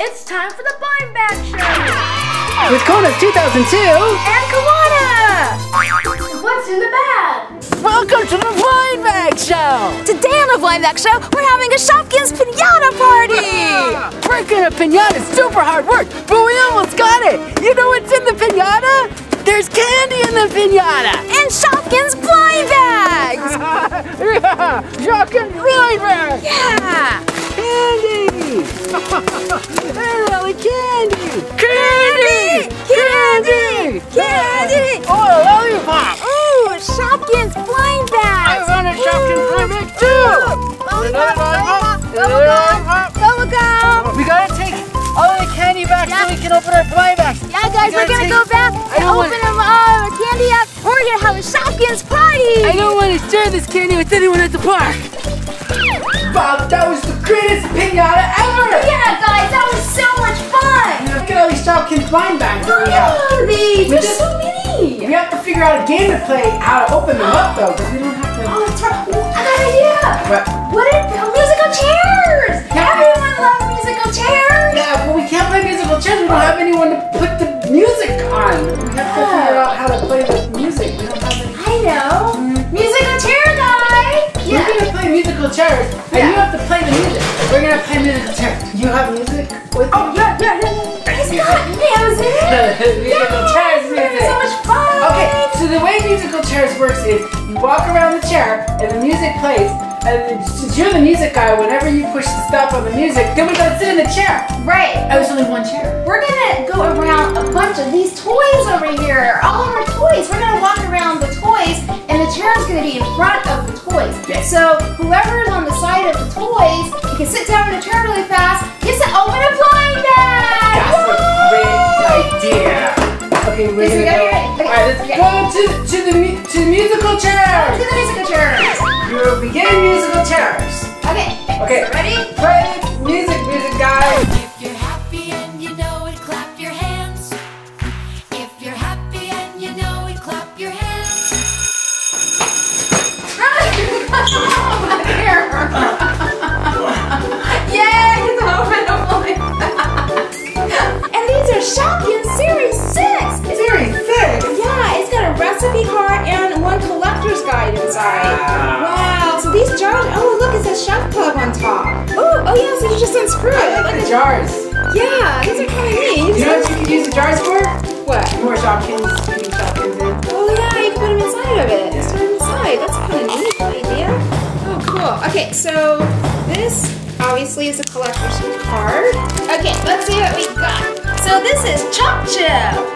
It's time for the blind bag show! With Konas2002 and Kawana! What's in the bag? Welcome to the blind bag show! Today on the blind bag show, we're having a Shopkins Piñata party! Breaking a piñata is super hard work, but we almost got it! You know what's in the piñata? There's candy in the piñata! And Shopkins blind bags! Yeah! Shopkins blind bags! Yeah! Candy! There's all the candy! Candy! Candy! Candy! Candy! Oh, a lollipop! Ooh, Shopkins blind bags! I want a Shopkins blind bag too! Lollipop! Lollipop! Lollipop! Lollipop! We gotta take all the candy back so we can open our blind bags! Yeah, guys, we're gonna go back! Open them all, the candy up. We're gonna have a Shopkins party. I don't want to share this candy with anyone at the park. Bob, that was the greatest piñata ever. Yeah, guys, that was so much fun. Look at all these Shopkins blind bags. Look at all of these. There's so many. We have to figure out a game to play how to open them up, though, because we don't have to. Oh, that's right. I got an idea. What are musical chairs? Yeah. Everyone loves musical chairs. Yeah, but we can't play musical chairs. We don't have anyone to put the music on. We have to figure out how to play with music. We don't have any. I know. Musical chair guy. Yeah. We're gonna play musical chairs, and you have to play the music. We're gonna play musical chairs. You have music? With yeah. It's music. Not music. Musical chairs music. So much fun. Okay, so the way musical chairs works is you walk around the chair, and the music plays. And since you're the music guy, whenever you push the stop on the music, then we gotta sit in the chair. Right. Oh, there's only one chair. We're gonna go around a bunch of these toys over here. All of our toys. We're gonna walk around the toys, and the chair is gonna be in front of the toys. Yes. So whoever is on the side of the toys, you can sit down in a chair really fast. Gets to open a blind bag. That's a great idea. Okay, we're gonna go. All right, let's go to the musical chair. To the musical chair. We'll begin musical chairs. Okay. So ready? Play music, music guys. If you're happy and you know it, clap your hands. If you're happy and you know it, clap your hands. Yay! It's open up like that. And these are Shopkins Series 6. Series 6? Yeah, it's got a recipe card and one collector's guide inside. These jars, oh look, it says Chef Club on top. Oh yeah, so you just unscrew it. I like the jars. Yeah, these are kind of neat. You know what you can use the jars for? What? More Shopkins. Oh yeah, you can put them inside of it. Just put them inside. That's kind of neat idea. Oh cool. Okay, so this obviously is a collector's card. Okay, let's see what we got. So this is Choc Chips.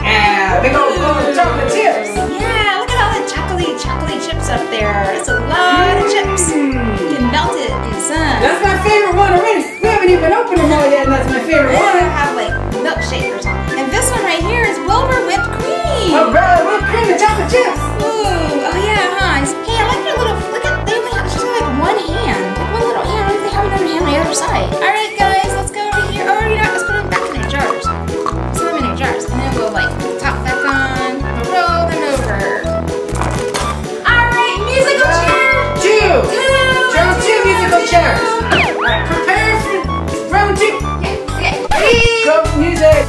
Yeah, big old chocolate chips. Yeah, look at all the chocolate chips up there. It's a lot of chips. You can melt it in the sun. That's my favorite one already. We haven't even opened them all yet, and that's my favorite one. I have like milkshake or something. And this one right here is Wilbur Whipped Cream. Oh, brother, whipped cream and chocolate chips. Ooh, oh yeah, huh? Hey, I like their little, look at, they only have just like one hand. Like one little hand, they have another hand on the other side. All right, guys, let's go over here. Oh, you know, let's put them back in their jars. Let's put them in their jars, and then we'll like top that on, roll them over. Round 2 musical chairs. Alright, prepare for round 2. Okay. Go music.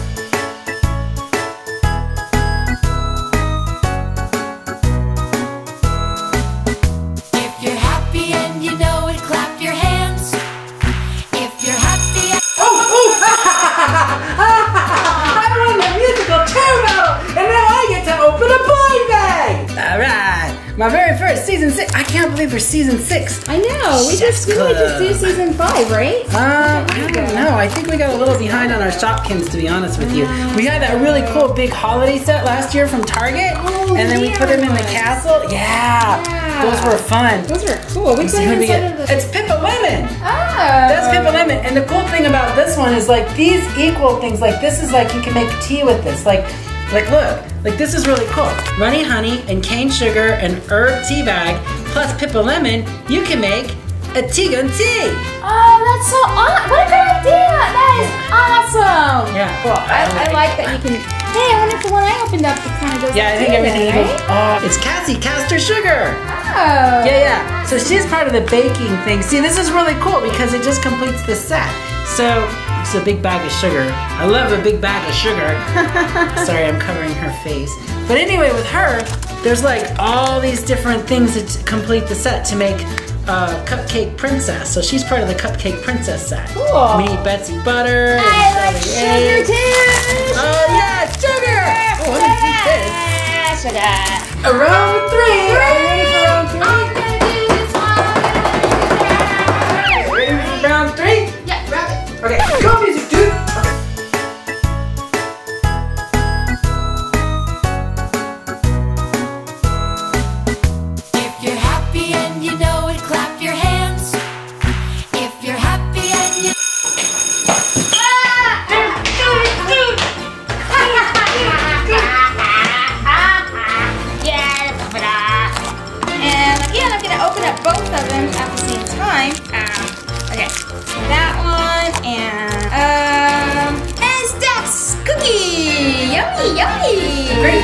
If you're happy and you know it, clap your hands. If you're happy and I won the musical chair medal, and now I get to open a blind bag. Alright. My very first season 6. I can't believe we're season 6. I know. We just do season 5, right? I don't know. I think we got a little behind on our Shopkins, to be honest with you. We had that really cool big holiday set last year from Target, and then we put them in the castle. Yeah, those were fun. Those were cool. We put them inside of the... It's Pippa Lemon. That's Pippa Lemon. And the cool thing about this one is like these equal things. Like this is like you can make tea with this. Like look. Like this is really cool. Runny honey and cane sugar and herb tea bag plus Pippa Lemon, you can make a teagun tea. Oh, that's so awesome. What a great idea. That is awesome. Yeah. Cool. I like that you can, hey, I wonder if the one I opened up kind of does. Yeah, I think everything goes, right? Oh, it's Cassie Caster Sugar. Oh. Yeah. So she's part of the baking thing. See, this is really cool because it just completes the set. So It's a big bag of sugar. I love a big bag of sugar. Sorry, I'm covering her face. But anyway, with her, there's like all these different things that complete the set to make Cupcake Princess. So she's part of the Cupcake Princess set. Cool. We need Betsy Butter. I like sugar too. Oh yeah, sugar. Oh, what is this? Sugar. Round three. Are you ready for round three? I'm gonna do this one. Ready for round three? Yeah, round it. Okay, go music, dude. Go over there with the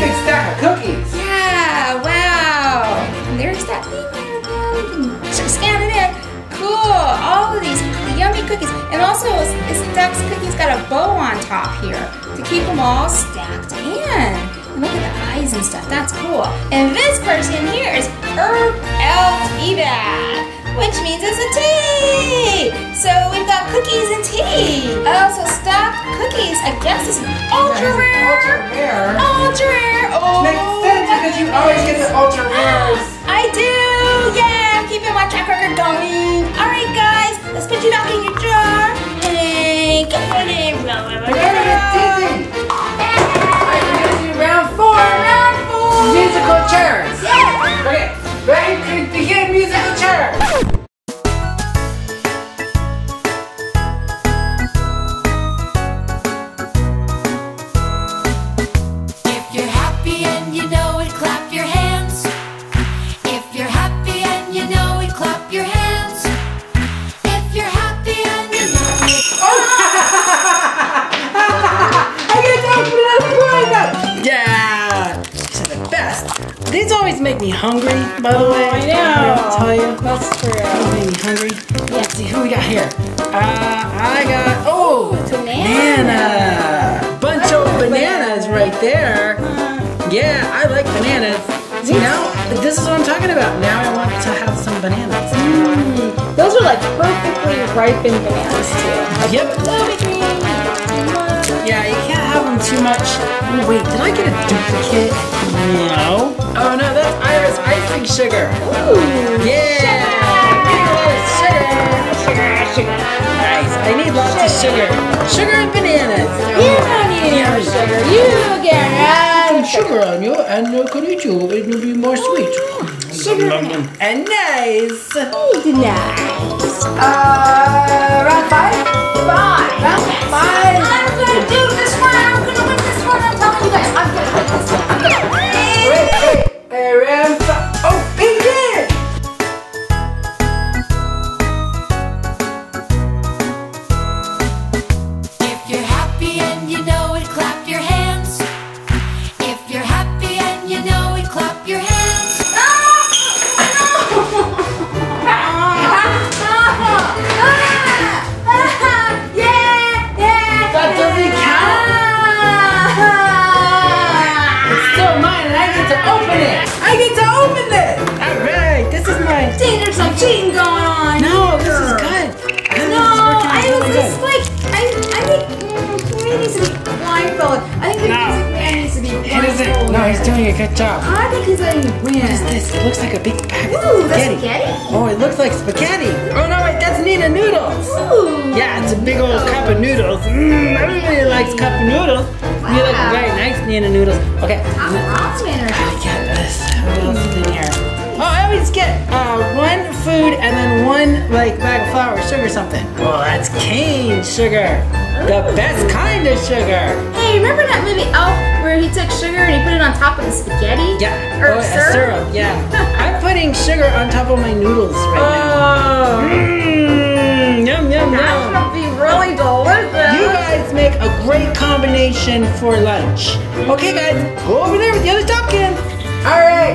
other Shopkins. All right.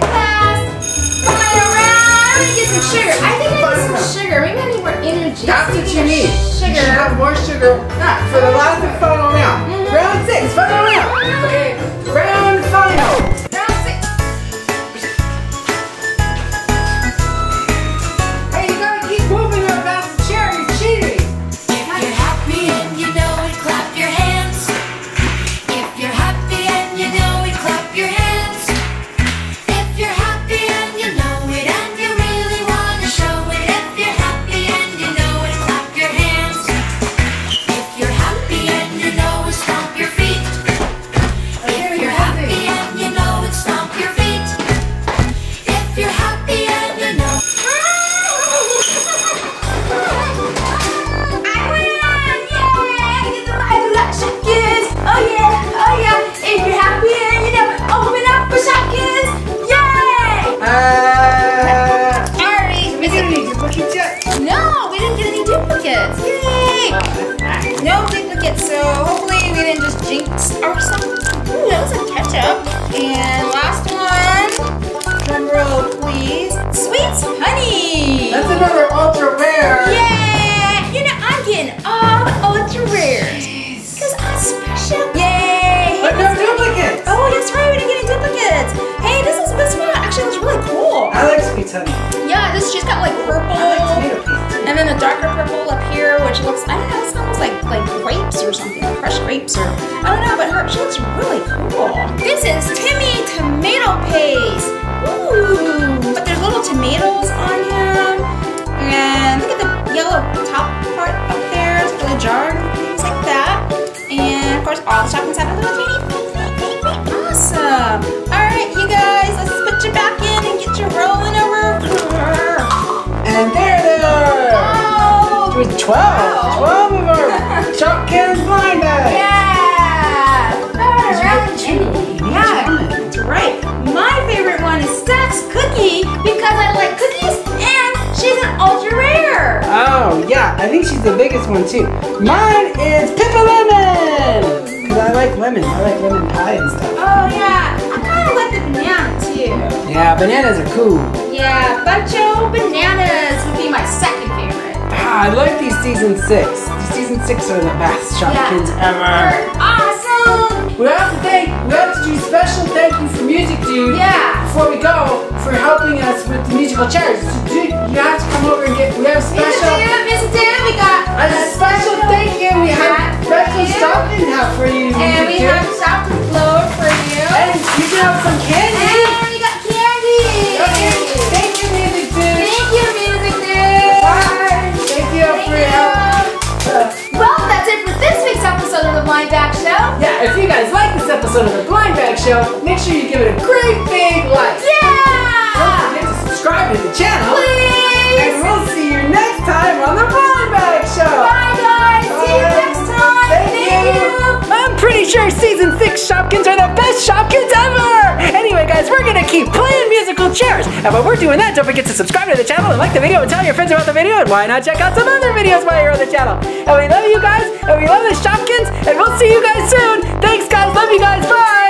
Pass. Final round. gonna get some sugar. I think I need some sugar. Maybe I need more energy. That's what you need. Sugar. You have more sugar. Not for the last and final round. Round six, final round. Okay, round final. Round six. Hey, you gotta keep moving your mouth and chair. You're cheating. If you're happy and you know it, clap your hands. If you're happy and you know it, clap your hands. If you're happy and you know it and you really wanna show it. If you're happy and you know it, clap your hands. If you're happy and you know it, stomp your feet. If you're happy and you know it, stomp your feet. If you're happy and you know it. I win! Yay! I get the election kids! Oh yeah! Oh yeah! If you're happy and you know it, open up for Shopkins! Yay! Sorry! We didn't get any duplicates yet. No! We didn't get any duplicates! Yay! No duplicates, so hopefully we didn't just jinx ourselves. Ooh, that was some ketchup. And last one. Drum roll, please. Sweets honey! That's another ultra rare. Yay! You know, I'm getting all the ultra rares. Because I'm special. Yay! But no duplicates! Oh, that's right, we didn't get any duplicates. Hey, this is the best one. Actually, it was really cool. I like sweets honey. Yeah, this just got like purple. I like tomato paste. And then a darker purple up here, which looks, I don't know, it's almost like grapes or something, like fresh grapes or, I don't know, but her, she looks really cool. This is Timmy Tomato Paste. Ooh, but there's little tomatoes on him. And look at the yellow top part up there. It's got a jar and things like that. And of course, all the Shopkins have a little tiny. Awesome. All right, you guys, let's put you back in and get you rolling over. And there they are. Oh. With 12. Wow. 12 of our Shopkins blind bags. Yeah. All right. Yeah, that's right. My favorite one is Stack's Cookie because I like cookies and she's an ultra rare. Oh, yeah. I think she's the biggest one, too. Mine is Pippa Lemon because I like lemon. I like lemon pie and stuff. Oh, yeah. I kind of like the banana, too. Yeah, bananas are cool. Yeah, Bunch o' Bananas would be my second favorite. Ah, I like these Season 6. These Season 6 are the best Shopkins ever. They're awesome. We have to do special thank you for Music Dude before we go for helping us with the musical chairs. Dude, you have to come over and get, we have special. We got a special thank you. We have special Shopkins have for you. And we have Shopkins flour for you. And you can have some candy. And we got candy. Okay. Thank you, Music Dude. Thank you, Music Dude. Bye. Thank you for your help. Well, that's it for this week's episode of The Blind Bag Show. Yeah, if you guys like this episode of The Blind Bag Show, make sure you give it a great big like. Yeah! Don't forget to subscribe to the channel. Please! And we'll see you next time on The Blind Bag Show. Bye, guys! Bye. See you next time! Thank you! I'm pretty sure Season 6 Shopkins are the best Shopkins ever! Anyway, guys, we're gonna keep playing musical chairs. And while we're doing that, don't forget to subscribe to the channel and like the video and tell your friends about the video. And why not check out some other videos while you're on the channel? And we love you guys, and we love the Shopkins, and we'll see you guys soon. Thanks, guys. Love you guys. Bye.